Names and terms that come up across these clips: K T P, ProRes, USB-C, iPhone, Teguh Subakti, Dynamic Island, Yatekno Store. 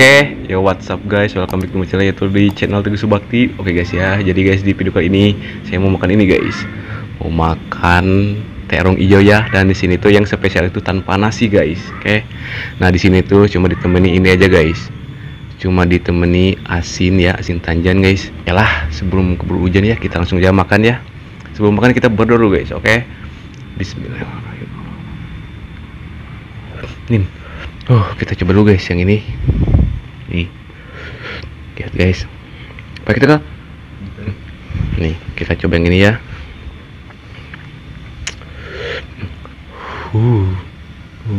Oke, yo what's up guys, welcome back to my channel, yaitu di channel Teguh Subakti. Oke guys ya, jadi guys di video kali ini saya mau makan ini guys, mau makan terong hijau ya. Dan di sini tuh yang spesial itu tanpa nasi guys. Oke, nah di sini tuh cuma ditemani ini aja guys, cuma ditemani asin ya, asin tanjan guys. Yalah, sebelum keburu hujan ya, kita langsung aja makan ya. Sebelum makan kita berdoa dulu guys, oke? Bismillahirrahmanirrahim. Kita coba dulu guys yang ini. Nih. Lihat guys. Pakai kita. Nih, kita coba yang ini ya.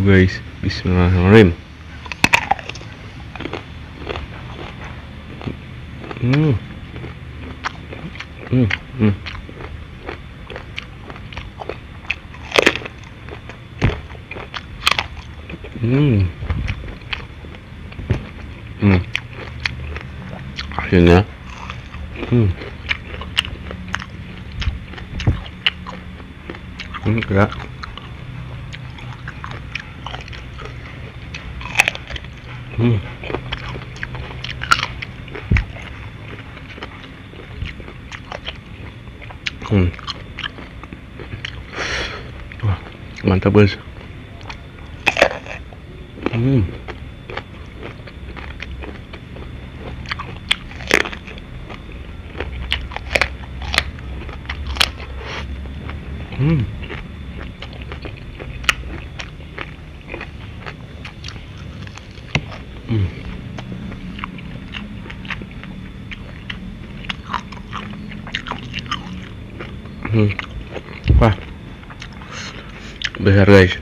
Guys, bismillahirrahmanirrahim. Akhirnya. Ya. Wah, mantap guys. Wah, besar guys.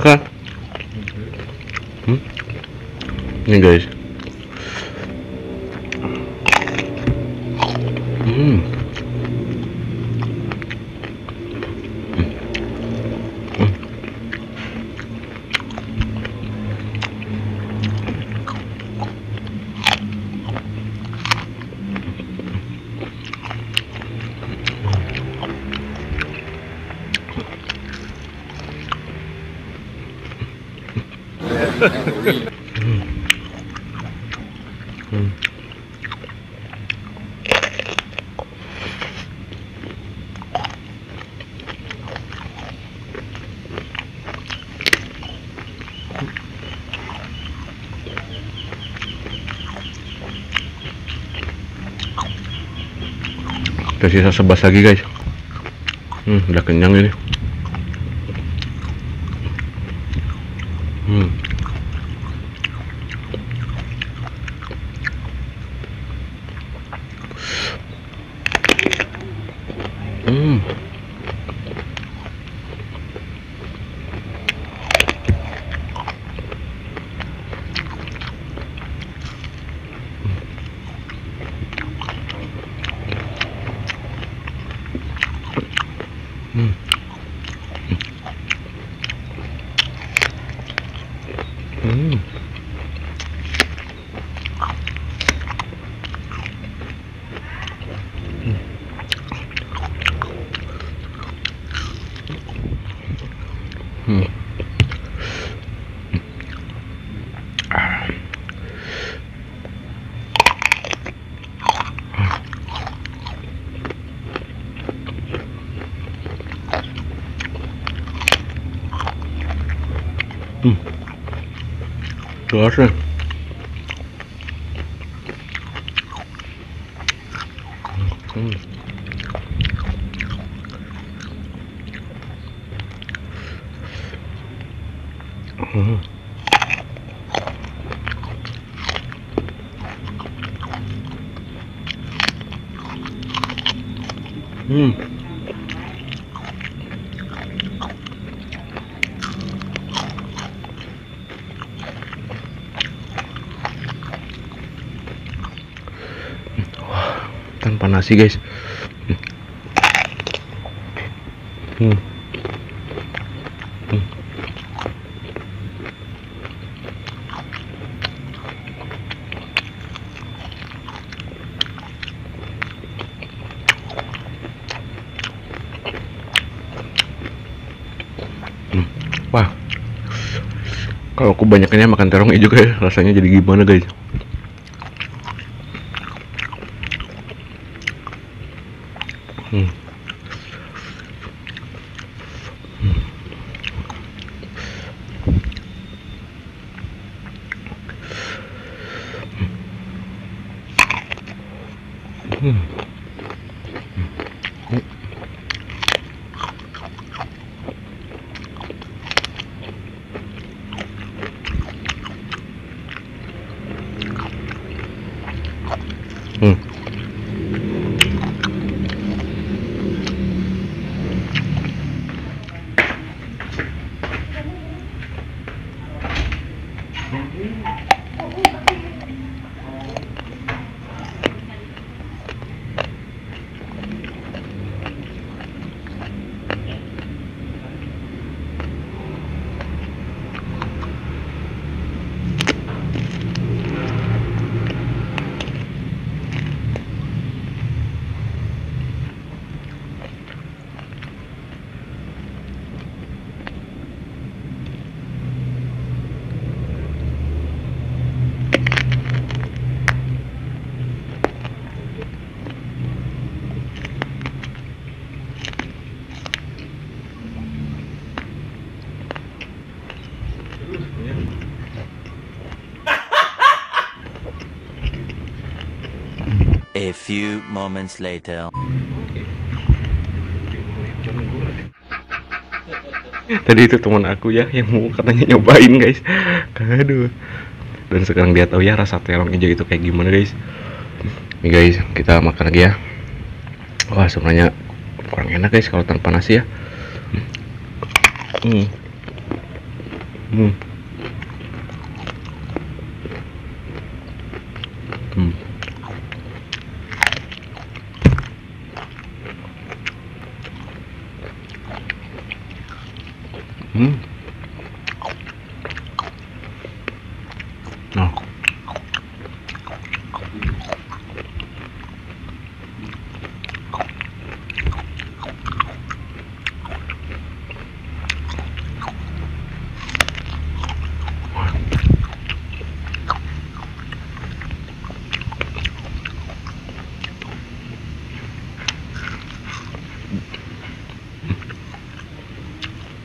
Kan? Ini guys. Ada sisa sebas lagi guys. Udah kenyang ini. 主要是tanpa nasi guys. Wah, kalau aku banyaknya makan terong hijau kayak rasanya jadi gimana guys? A few moments later. Tadi itu teman aku ya yang mau katanya nyobain guys. Aduh. Dan sekarang dia tahu ya rasa terong hijau itu kayak gimana guys. Nih guys, kita makan lagi ya. Wah, sebenarnya kurang enak guys kalau tanpa nasi ya. Nah.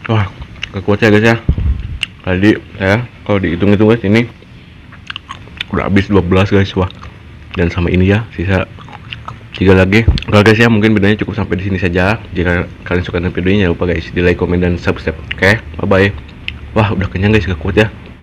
Wah, kekuatnya guys ya. Tadi ya kalau dihitung-hitung guys ini udah habis 12 guys. Wah, dan sama ini ya sisa 3 lagi. Oke guys ya, mungkin bedanya cukup sampai di sini saja. Jika kalian suka dengan videonya jangan lupa guys di like, komen, dan subscribe. Oke, bye bye. Wah, udah kenyang guys, gak kuat ya.